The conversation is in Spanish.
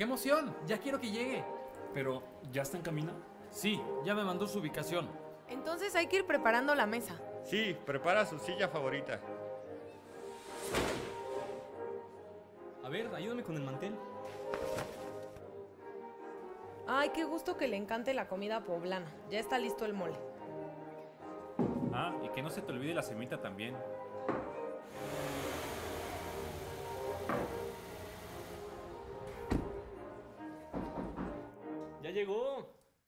¡Qué emoción! Ya quiero que llegue. ¿Pero ya está en camino? Sí, ya me mandó su ubicación. Entonces hay que ir preparando la mesa. Sí, prepara su silla favorita. A ver, ayúdame con el mantel. Ay, qué gusto que le encante la comida poblana. Ya está listo el mole. Ah, y que no se te olvide la semita también.